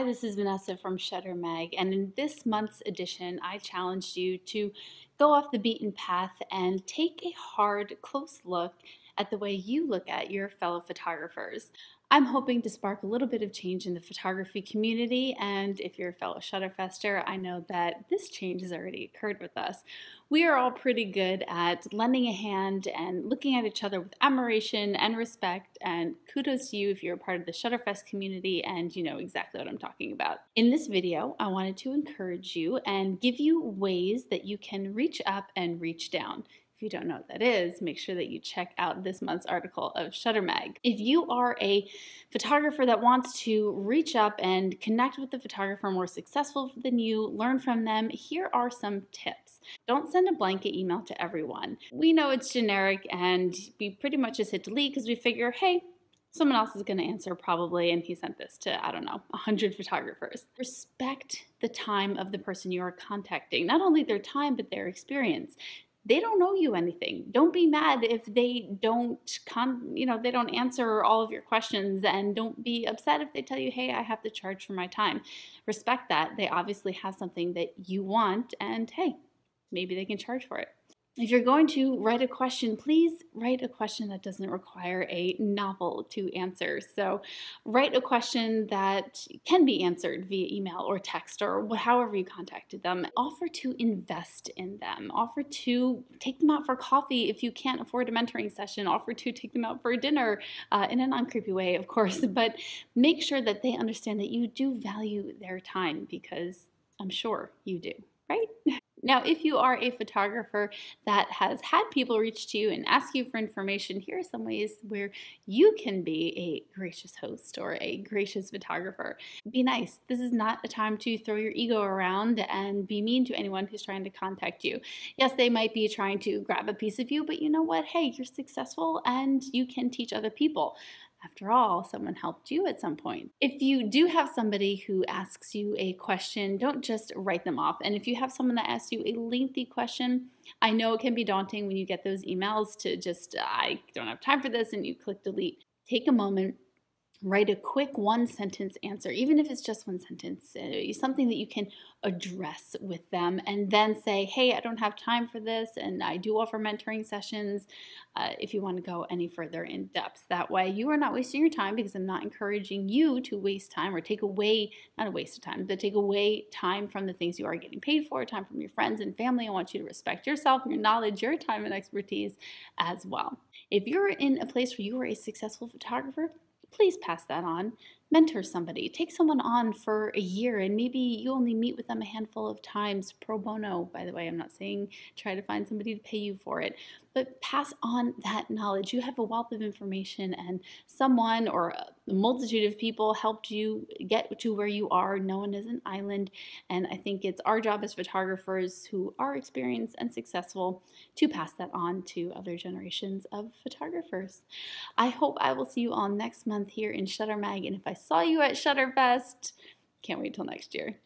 Hi, this is Vanessa from Shutter Mag, and in this month's edition, I challenged you to go off the beaten path and take a hard, close look at the way you look at your fellow photographers. I'm hoping to spark a little bit of change in the photography community, and if you're a fellow Shutterfester, I know that this change has already occurred with us. We are all pretty good at lending a hand and looking at each other with admiration and respect, and kudos to you if you're a part of the Shutterfest community and you know exactly what I'm talking about. In this video, I wanted to encourage you and give you ways that you can reach up and reach down. If you don't know what that is, make sure that you check out this month's article of Shutter Mag. If you are a photographer that wants to reach up and connect with the photographer more successful than you, learn from them, here are some tips. Don't send a blanket email to everyone. We know it's generic and we pretty much just hit delete because we figure, hey, someone else is going to answer probably, and he sent this to, I don't know, 100 photographers. Respect the time of the person you are contacting, not only their time, but their experience. They don't owe you anything. Don't be mad if they don't they don't answer all of your questions, and don't be upset if they tell you, hey, I have to charge for my time. Respect that. They obviously have something that you want, and hey, maybe they can charge for it. If you're going to write a question, please write a question that doesn't require a novel to answer. So write a question that can be answered via email or text or however you contacted them. Offer to invest in them. Offer to take them out for coffee if you can't afford a mentoring session. Offer to take them out for dinner in a non-creepy way, of course, but make sure that they understand that you do value their time, because I'm sure you do, right? Now, if you are a photographer that has had people reach to you and ask you for information, here are some ways where you can be a gracious host or a gracious photographer. Be nice. This is not a time to throw your ego around and be mean to anyone who's trying to contact you. Yes, they might be trying to grab a piece of you, but you know what? Hey, you're successful and you can teach other people. After all, someone helped you at some point. If you do have somebody who asks you a question, don't just write them off. And if you have someone that asks you a lengthy question, I know it can be daunting when you get those emails to just, I don't have time for this, and you click delete. Take a moment. Write a quick one-sentence answer, even if it's just one sentence, something that you can address with them, and then say, hey, I don't have time for this, and I do offer mentoring sessions if you want to go any further in depth. That way you are not wasting your time, because I'm not encouraging you to waste time or take away, not a waste of time, but take away time from the things you are getting paid for, time from your friends and family. I want you to respect yourself, your knowledge, your time and expertise as well. If you're in a place where you are a successful photographer, please pass that on. Mentor somebody. Take someone on for a year, and maybe you only meet with them a handful of times pro bono. By the way, I'm not saying try to find somebody to pay you for it, but pass on that knowledge. You have a wealth of information, and someone or a multitude of people helped you get to where you are. No one is an island, and I think it's our job as photographers who are experienced and successful to pass that on to other generations of photographers. I hope I will see you all next month here in Shutter Mag, and if I saw you at Shutterfest, can't wait till next year.